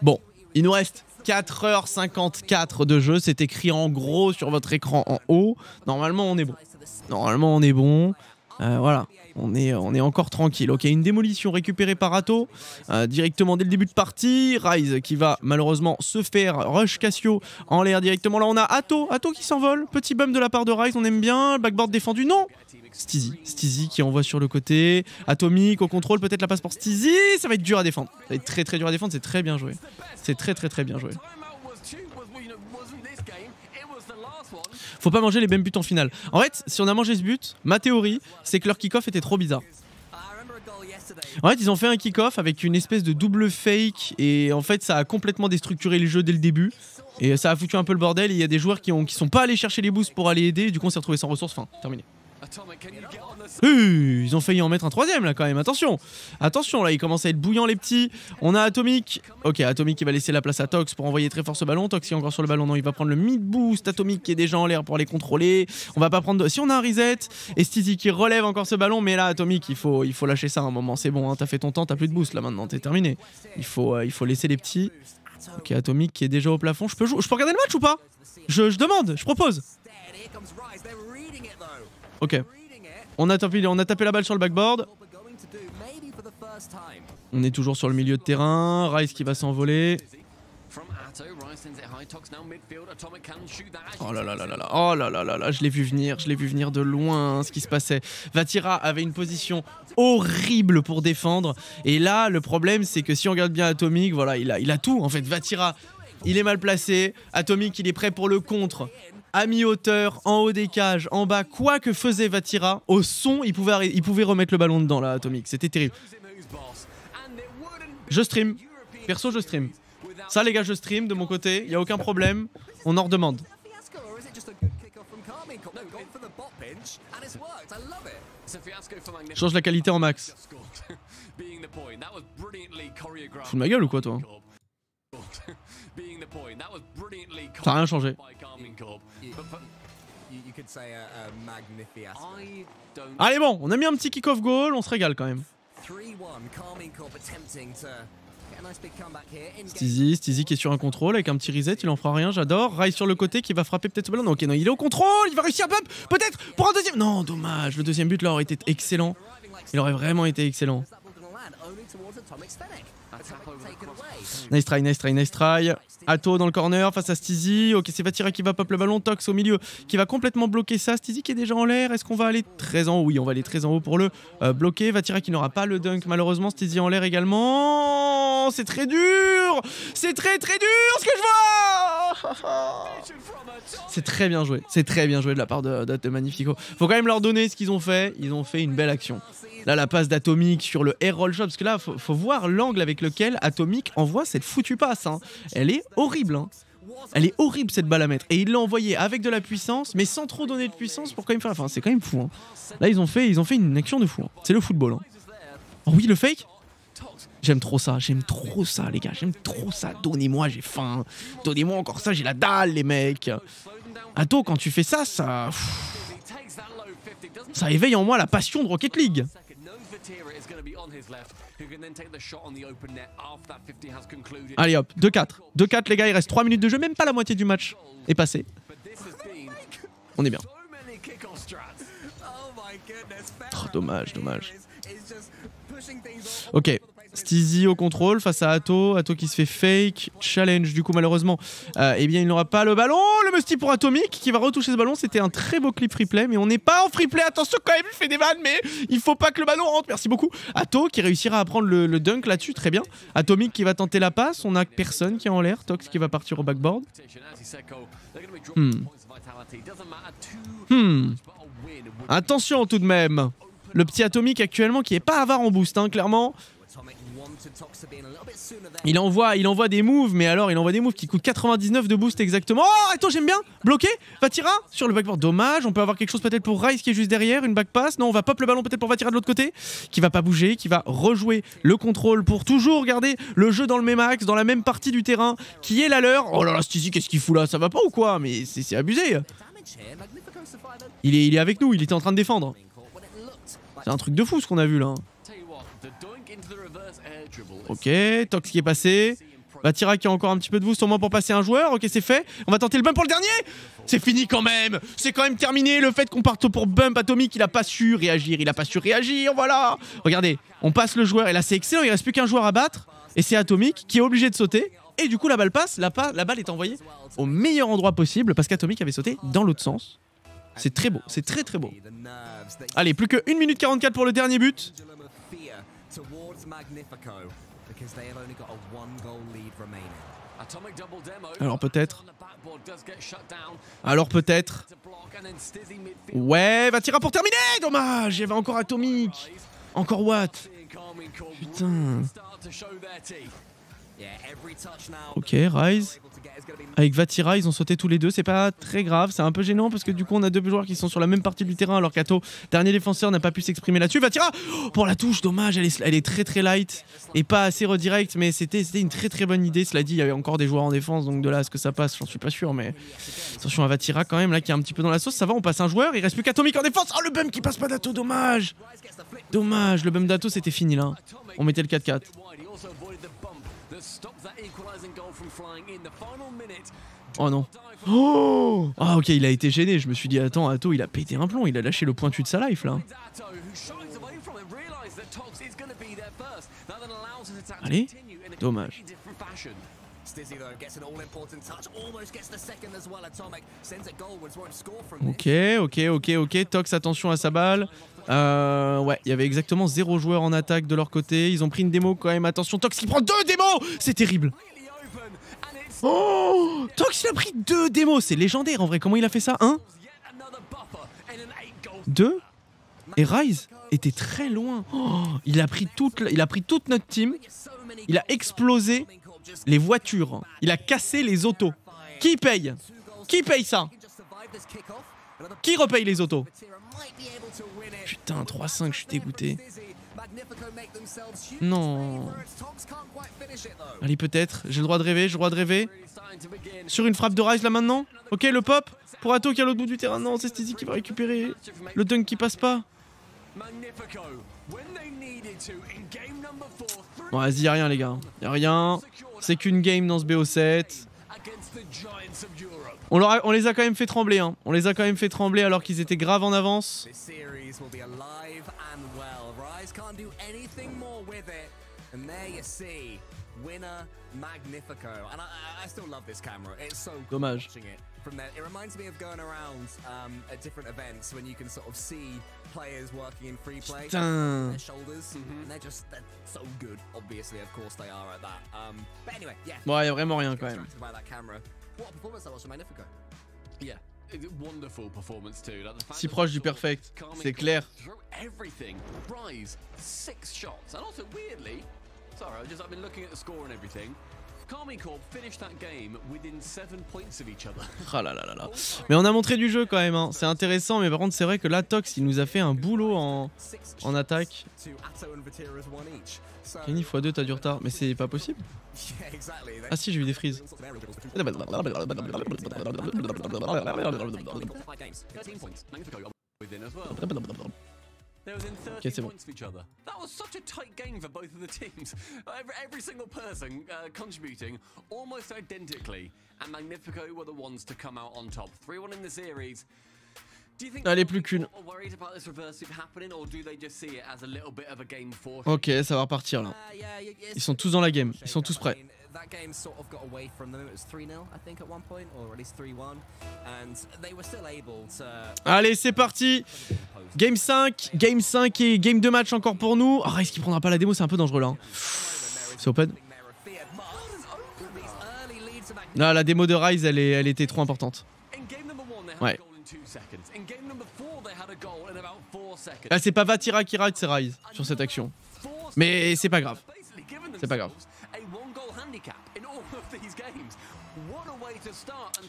Bon, il nous reste quatre heures cinquante-quatre de jeu. C'est écrit en gros sur votre écran en haut. Normalement on est bon. Normalement on est bon. Euh, voilà, on est, on est encore tranquille. Ok, une démolition récupérée par Atto euh, directement dès le début de partie. Ryze qui va malheureusement se faire rush Cassio en l'air directement. Là on a Atto, Atto qui s'envole. Petit bum de la part de Ryze, on aime bien. Backboard défendu, non Steezy, Steezy qui envoie sur le côté. Atomic au contrôle, peut-être la passe pour Steezy. Ça va être dur à défendre. Ça va être très très dur à défendre, c'est très bien joué. C'est très très très bien joué. Faut pas manger les mêmes buts en finale. En fait, si on a mangé ce but, ma théorie, c'est que leur kick-off était trop bizarre. En fait, ils ont fait un kick-off avec une espèce de double fake et en fait, ça a complètement déstructuré le jeu dès le début. Et ça a foutu un peu le bordel et il y a des joueurs qui, ont, qui sont pas allés chercher les boosts pour aller aider et du coup, on s'est retrouvé sans ressources. Fin, terminé. Euh, ils ont failli en mettre un troisième là quand même, attention. Attention là, ils commencent à être bouillants les petits. On a Atomic, ok Atomic qui va laisser la place à Tox pour envoyer très fort ce ballon. Tox est encore sur le ballon, non il va prendre le mid boost. Atomic qui est déjà en l'air pour les contrôler. On va pas prendre, de... si on a un reset. Et Steezy qui relève encore ce ballon, mais là Atomic il faut, il faut lâcher ça à un moment. C'est bon, hein, t'as fait ton temps, t'as plus de boost là maintenant, t'es terminé. Il faut, euh, il faut laisser les petits. Ok Atomic qui est déjà au plafond, je peux jouer, je peux regarder le match ou pas? je, je demande, je propose. Ok, on a, tapé, on a tapé la balle sur le backboard. On est toujours sur le milieu de terrain. Ryze qui va s'envoler. Oh là là là là là, oh là là là là, je l'ai vu venir, je l'ai vu venir de loin hein, ce qui se passait. Vatira avait une position horrible pour défendre. Et là, le problème, c'est que si on regarde bien Atomic, voilà, il a, il a tout en fait. Vatira, il est mal placé. Atomic, il est prêt pour le contre. À mi-hauteur, en haut des cages, en bas, quoi que faisait Vatira, au son, il pouvait, il pouvait remettre le ballon dedans, là, Atomic. C'était terrible. Je stream. Perso, je stream. Ça, les gars, je stream de mon côté. Il n'y a aucun problème. On en redemande. Change la qualité en max. Fous de ma gueule ou quoi, toi? Ça n'a rien changé. Allez bon, on a mis un petit kick-off goal, on se régale quand même. Steezy, Steezy qui est sur un contrôle avec un petit reset, il en fera rien, j'adore. Ryze sur le côté qui va frapper peut-être ce ballon. Non, ok, non, il est au contrôle, il va réussir à pump, peut-être pour un deuxième. Non, dommage, le deuxième but là aurait été excellent. Il aurait vraiment été excellent. Nice try, nice try, nice try. Atto dans le corner face à Steezy. Ok, c'est Vatira qui va pop le ballon. Tox au milieu qui va complètement bloquer ça. Steezy qui est déjà en l'air. Est-ce qu'on va aller très en haut? Oui, on va aller très en haut pour le euh, bloquer. Vatira qui n'aura pas le dunk malheureusement. Steezy en l'air également. C'est très dur. C'est très très dur ce que je vois. C'est très bien joué. C'est très bien joué de la part de, de, de Magnifico. Faut quand même leur donner ce qu'ils ont fait. Ils ont fait une belle action. Là, la passe d'Atomic sur le air roll shot. Parce que là, faut, faut voir l'angle avec lequel Atomic envoie cette foutue passe. Hein. Elle est horrible. Hein. Elle est horrible, cette balle à mettre. Et il l'a envoyée avec de la puissance, mais sans trop donner de puissance pour quand même faire la fin. C'est quand même fou. Hein. Là, ils ont, fait, ils ont fait une action de fou. Hein. C'est le football. Hein. Oh oui, le fake. J'aime trop ça. J'aime trop ça, les gars. J'aime trop ça. Donnez-moi, j'ai faim. Donnez-moi encore ça. J'ai la dalle, les mecs. Atto, quand tu fais ça, ça... Pff, ça éveille en moi la passion de Rocket League. Allez hop, deux quatre. deux quatre les gars, il reste trois minutes de jeu, même pas la moitié du match est passé. On est bien. Oh, dommage, dommage. Ok, Steezy au contrôle face à Atto. Atto qui se fait fake, challenge du coup malheureusement. Euh, eh bien il n'aura pas le ballon, le musti pour Atomic qui va retoucher ce ballon. C'était un très beau clip free play mais on n'est pas en free play. Attention quand même, je fais des vannes mais il faut pas que le ballon rentre, merci beaucoup. Atto qui réussira à prendre le, le dunk là-dessus, très bien. Atomic qui va tenter la passe, on a personne qui est en l'air. Tox qui va partir au backboard. Hmm. Hmm. Attention tout de même. Le petit Atomic actuellement qui est pas avare en boost, hein, clairement. Il envoie, il envoie des moves, mais alors il envoie des moves qui coûtent quatre-vingt-dix-neuf de boost exactement. Oh, attends, j'aime bien. Bloqué. Vatira sur le backboard. Dommage. On peut avoir quelque chose peut-être pour Ryze qui est juste derrière. Une back pass. Non, on va pop le ballon peut-être pour Vatira de l'autre côté. Qui va pas bouger. Qui va rejouer le contrôle pour toujours garder le jeu dans le même axe, dans la même partie du terrain qui est la leur. Oh là là, Steezy, qu'est-ce qu'il fout là? Ça va pas ou quoi? Mais c'est abusé. Il est, il est avec nous, il était en train de défendre. C'est un truc de fou ce qu'on a vu là. Ok, Tox qui est passé. Vatira qui a encore un petit peu de boost au moins pour passer un joueur. Ok, c'est fait. On va tenter le bump pour le dernier. C'est fini quand même. C'est quand même terminé. Le fait qu'on parte pour bump Atomic, il a pas su réagir. Il a pas su réagir, voilà. Regardez, on passe le joueur. Et là, c'est excellent. Il reste plus qu'un joueur à battre. Et c'est Atomic qui est obligé de sauter. Et du coup, la balle passe. La, pa la balle est envoyée au meilleur endroit possible parce qu'Atomic avait sauté dans l'autre sens. C'est très beau. C'est très, très beau. Allez, plus que une minute quarante-quatre pour le dernier but. Alors peut-être. Alors peut-être. Ouais, Vatira pour terminer. Dommage, il y avait encore Atomic. Encore Watt. Putain. Ok, Ryze. Avec Vatira, ils ont sauté tous les deux. C'est pas très grave, c'est un peu gênant parce que du coup on a deux joueurs qui sont sur la même partie du terrain alors qu'Atto, dernier défenseur, n'a pas pu s'exprimer là-dessus. Vatira oh, pour la touche, dommage, elle est, elle est très très light et pas assez redirect, mais c'était une très très bonne idée. Cela dit, il y avait encore des joueurs en défense, donc de là à ce que ça passe, j'en suis pas sûr, mais attention à Vatira quand même là qui est un petit peu dans la sauce. Ça va, on passe un joueur, il reste plus qu'Atomic en défense. Oh, le bum qui passe pas d'Atto, dommage. Dommage, le bum d'Atto c'était fini là. On mettait le quatre quatre. Oh non. Oh, ah ok, il a été gêné. Je me suis dit, attends, Atto, il a pété un plomb. Il a lâché le pointu de sa life là. Allez, dommage. Ok, ok, ok, ok. Tox, attention à sa balle. Euh, ouais, il y avait exactement zéro joueur en attaque de leur côté. Ils ont pris une démo quand même. Attention, Tox qui prend deux démos. C'est terrible. Oh, Tox, il a pris deux démos. C'est légendaire en vrai. Comment il a fait ça? Un, deux. Et Ryze était très loin. Oh, il a pris toute, la... il a pris toute notre team. Il a explosé les voitures. Il a cassé les autos. Qui paye? Qui paye ça? Qui repaye les autos? Putain, trois cinq, je suis dégoûté. Non. Allez, peut-être. J'ai le droit de rêver, j'ai le droit de rêver. Sur une frappe de Ryze là maintenant. Ok, le pop pour Atto qui est à l'autre bout du terrain. Non, c'est Steezy qui va récupérer. Le dunk qui passe pas. Bon, vas-y, y'a rien les gars. Y'a rien. C'est qu'une game dans ce B O sept. On, leur a, on les a quand même fait trembler. Hein. On les a quand même fait trembler alors qu'ils étaient grave en avance. Dommage. Putain. Bon, il y a vraiment rien quand même. Si proche du perfect, c'est clair. Sorry, I've just I've been looking at the score and everything. Karmine Corp finished that game within seven points of each other. Ah là là là là. Mais on a montré du jeu quand même, hein. C'est intéressant, mais par contre c'est vrai que là Tox il nous a fait un boulot en, en attaque. Kenny fois deux, t'as du retard, mais c'est pas possible. Ah si, j'ai eu des freezes. Ok, c'est bon. Allez, plus qu'une. Ok, ça va repartir là. Ils sont tous dans la game, ils sont tous prêts. That game sort of got away from them. It was three nil, I think, at one point, or at least three one. And they were still able to... Allez, c'est parti. Game cinq, Game cinq et Game deux match encore pour nous. Ah, oh, est-ce qu'il prendra pas la démo? C'est un peu dangereux là. Hein. C'est open. Non, la démo de Ryze, elle, est, elle était trop importante. Ouais. Là, c'est pas Vatira qui rate, c'est Ryze sur cette action. Mais c'est pas grave. C'est pas grave.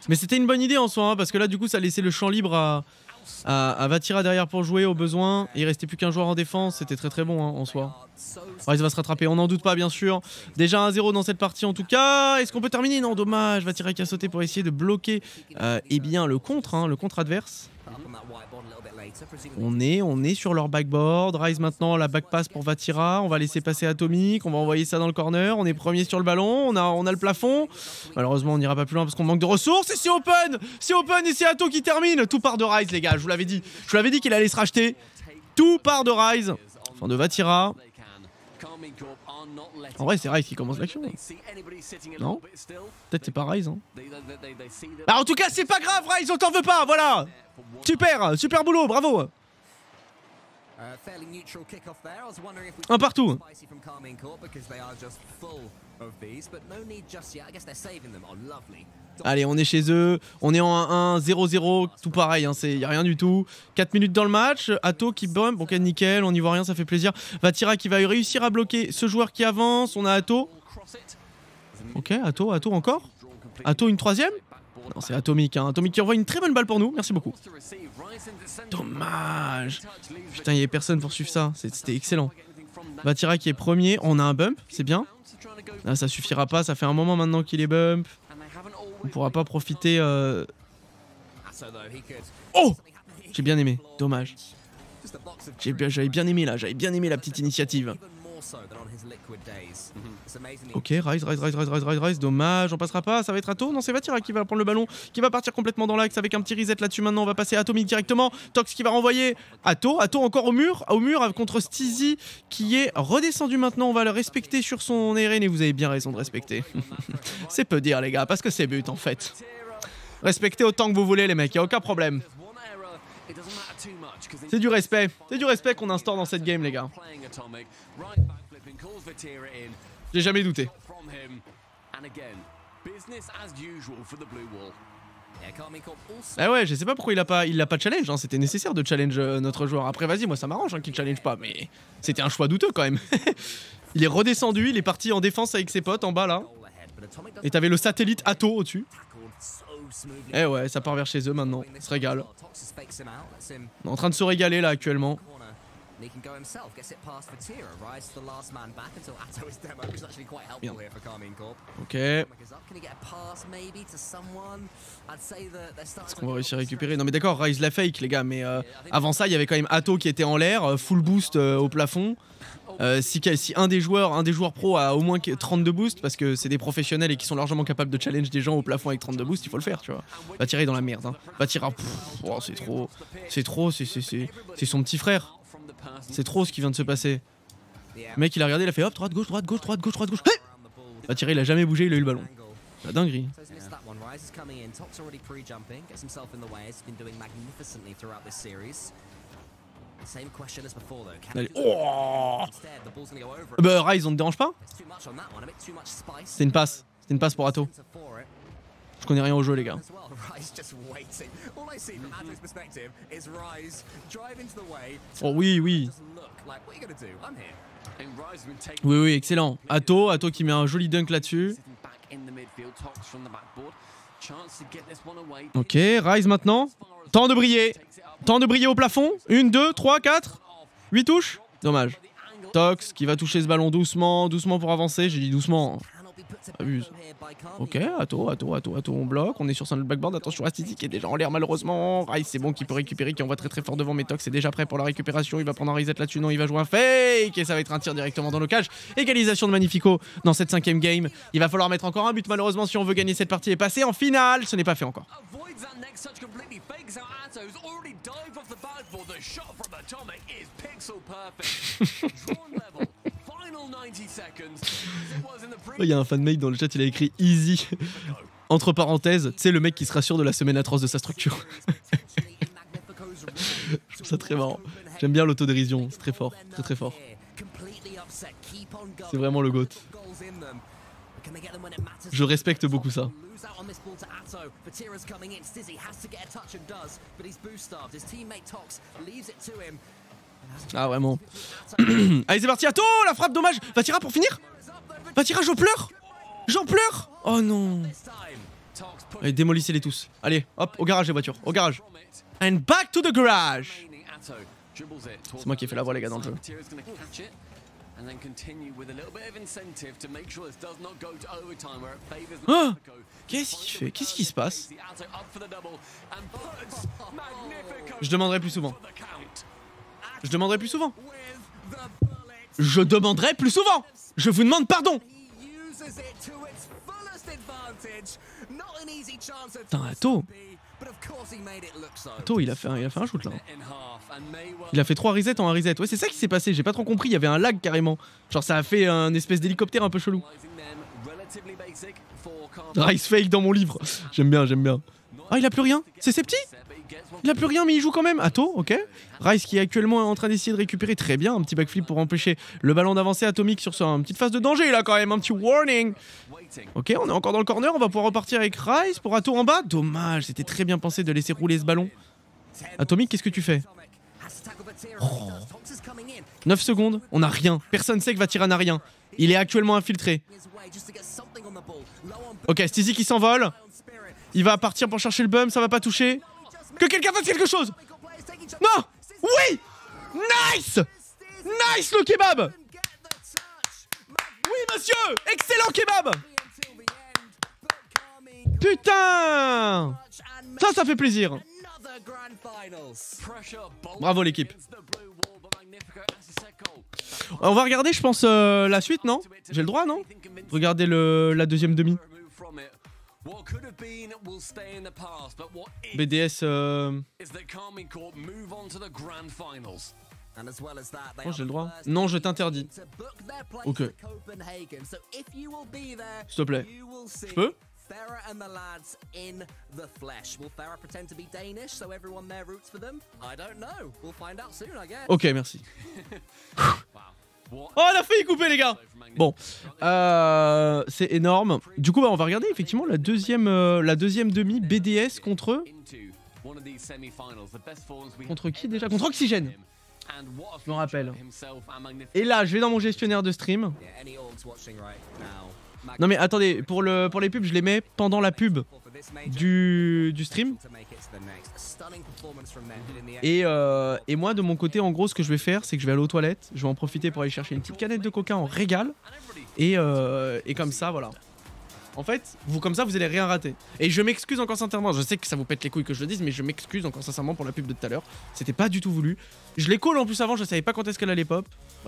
Mais c'était une bonne idée en soi, hein, parce que là du coup ça laissait le champ libre à, à, à Vatira derrière pour jouer au besoin. Il restait plus qu'un joueur en défense, c'était très très bon hein, en soi. Ryze va se rattraper, on n'en doute pas bien sûr. Déjà un zéro dans cette partie en tout cas. Est-ce qu'on peut terminer? Non, dommage. Vatira qui a sauté pour essayer de bloquer euh, eh bien, le contre, hein, le contre adverse. On est, on est sur leur backboard. Ryze maintenant la backpass pour Vatira. On va laisser passer Atomic. On va envoyer ça dans le corner. On est premier sur le ballon. On a, on a le plafond. Malheureusement, on n'ira pas plus loin parce qu'on manque de ressources. Et c'est open, c'est open et c'est Atto qui termine. Tout part de Ryze, les gars. Je vous l'avais dit. Je vous l'avais dit qu'il allait se racheter. Tout part de Ryze. Enfin de Vatira. En vrai, c'est Ryze qui commence l'action. Non? Peut-être c'est pas Ryze. Hein. Bah, en tout cas, c'est pas grave, Ryze, on t'en veut pas, voilà! Super, super boulot, bravo! Un partout. Allez, on est chez eux, on est en un zéro zéro, tout pareil, il hein, n'y a rien du tout. quatre minutes dans le match, Atto qui bombe, ok nickel, on n'y voit rien, ça fait plaisir. Vatira qui va réussir à bloquer ce joueur qui avance, on a Atto. Ok, Atto, Atto encore Atto une troisième. Non, c'est Atomic, hein. Atomic qui envoie une très bonne balle pour nous, merci beaucoup. Dommage. Putain, il n'y avait personne pour suivre ça, c'était excellent. Vatira qui est premier, on a un bump, c'est bien. Là, ça suffira pas, ça fait un moment maintenant qu'il est bump. On pourra pas profiter... Euh... Oh! J'ai bien aimé, dommage. J'avais bien aimé là, j'avais bien aimé la petite initiative. Ok, Ryze, Ryze, Ryze, Ryze, Ryze, Ryze, Ryze, dommage, on passera pas, ça va être Atto. Non, c'est Vatira qui va prendre le ballon, qui va partir complètement dans l'axe avec un petit reset là-dessus maintenant. On va passer à Atomic directement, Tox qui va renvoyer Atto, Atto encore au mur, au mur contre Steezy qui est redescendu maintenant. On va le respecter sur son aérien et vous avez bien raison de respecter. C'est peu dire les gars, parce que c'est but en fait. Respectez autant que vous voulez les mecs, y a aucun problème. C'est du respect, c'est du respect qu'on instaure dans cette game les gars. J'ai jamais douté. Ah ouais, je sais pas pourquoi il a pas, il l'a pas challenge, hein. C'était nécessaire de challenge notre joueur. Après vas-y, moi ça m'arrange hein, qu'il challenge pas, mais c'était un choix douteux quand même. Il est redescendu, il est parti en défense avec ses potes en bas là. Et t'avais le satellite Atto au-dessus. Eh ouais, ça part vers chez eux maintenant, on se régale. On est en train de se régaler là actuellement. Bien. Ok. Est-ce qu'on va réussir à récupérer? Non mais d'accord, Ryze la fake les gars, mais euh, avant ça il y avait quand même Atto qui était en l'air, full boost euh, au plafond. Euh, si, si un des joueurs, un des joueurs pro a au moins trente-deux boosts, parce que c'est des professionnels et qui sont largement capables de challenge des gens au plafond avec trente-deux boosts, il faut le faire, tu vois. Va tirer dans la merde, hein. Va tirer, oh, c'est trop, c'est trop, c'est son petit frère. C'est trop ce qui vient de se passer. Le mec il a regardé, il a fait hop, droite, gauche, droite, gauche, droite, gauche, droite, gauche. Hey Va tirer, il a jamais bougé, il a eu le ballon. La dinguerie. Allez. Oh bah Ryze on te dérange pas? C'est une passe, c'est une passe pour Atto. Je connais rien au jeu les gars. Oh oui oui. Oui oui excellent. Atto, Atto qui met un joli dunk là-dessus. Ok, Ryze maintenant. Temps de briller. Temps de briller au plafond. une, deux, trois, quatre, huit touches. Dommage. Tox qui va toucher ce ballon doucement, doucement pour avancer. J'ai dit doucement. Abuse. Ok, Atto, Atto, Atto, Atto, on bloque. On est sur son backboard. Attention à Steezy qui est déjà en l'air malheureusement. Ryze c'est bon qui peut récupérer, qui envoie très très fort devant. Mais Tox est déjà prêt pour la récupération. Il va prendre un reset là-dessus. Non, il va jouer un fake. Et ça va être un tir directement dans le cage. Égalisation de Magnifico dans cette cinquième game. Il va falloir mettre encore un but malheureusement si on veut gagner cette partie et passer en finale. Ce n'est pas fait encore. Il y a un fan mec dans le chat, il a écrit easy entre parenthèses, tu sais le mec qui se rassure de la semaine atroce de sa structure. Je trouve ça très marrant. J'aime bien l'autodérision, c'est très fort, très très fort. C'est vraiment le goat. Je respecte beaucoup ça. Ah vraiment. Allez c'est parti, Atto, la frappe, dommage. Vatira pour finir. Vatira, j'en pleure. J'en pleure. Oh non. Allez, démolissez-les tous. Allez, hop, au garage les voitures, au garage. And back to the garage. C'est moi qui ai fait la voix les gars dans le jeu. and then continue with a little bit of incentive to make sure this does not go to overtime where it favors Magnifico. Qu'est-ce qu'il fait? Qu'est-ce qui se passe? Je demanderai plus souvent. Je demanderai plus souvent. Je demanderai plus souvent. Je vous demande pardon. Putain, Atto. Atto, il a fait un, il a fait un shoot là. Il a fait trois resets en un reset. Ouais, c'est ça qui s'est passé. J'ai pas trop compris. Il y avait un lag carrément. Genre, ça a fait un espèce d'hélicoptère un peu chelou. Ryze fake dans mon livre. J'aime bien, j'aime bien. Ah, il a plus rien. C'est ses petits. Il a plus rien, mais il joue quand même. Atto, ok. Ryze qui est actuellement en train d'essayer de récupérer. Très bien, un petit backflip pour empêcher le ballon d'avancer. Atomic sur une petite phase de danger là quand même. Un petit warning. Ok, on est encore dans le corner. On va pouvoir repartir avec Ryze pour Atto en bas. Dommage, c'était très bien pensé de laisser rouler ce ballon. Atomic, qu'est-ce que tu fais? Oh. neuf secondes, on n'a rien. Personne sait que Vatira n'a rien. Il est actuellement infiltré. Ok, Steezy qui s'envole. Il va partir pour chercher le bum, ça va pas toucher. Que quelqu'un fasse quelque chose. Non. Oui. Nice. Nice le kebab. Oui monsieur. Excellent kebab. Putain. Ça, ça fait plaisir. Bravo l'équipe. On va regarder, je pense, euh, la suite, non? J'ai le droit, non? Regardez le, la deuxième demi. B D S... Euh... Oh, j'ai le droit. Non, je t'interdis. Ok. S'il te plaît. Je peux? Farah and the lads in the flesh. Will Farah pretend to be Danish so everyone there roots for them? I don't know. We'll find out soon, I guess. Ok, merci. Oh, on a failli couper, les gars. Bon, euh, c'est énorme. Du coup, bah, on va regarder effectivement la deuxième, euh, la deuxième demi B D S contre... Contre qui déjà? Contre Oxygen. Je me rappelle. Et là, je vais dans mon gestionnaire de stream. Non mais attendez, pour, le, pour les pubs, je les mets pendant la pub du, du stream. Et, euh, et moi, de mon côté, en gros, ce que je vais faire, c'est que je vais aller aux toilettes. Je vais en profiter pour aller chercher une petite canette de coca en régal. Et, euh, et comme ça, voilà. En fait, vous comme ça, vous allez rien rater. Et je m'excuse encore sincèrement. Je sais que ça vous pète les couilles que je le dise, mais je m'excuse encore sincèrement pour la pub de tout à l'heure. C'était pas du tout voulu. Je l'ai call en plus avant, je savais pas quand est-ce qu'elle allait pop.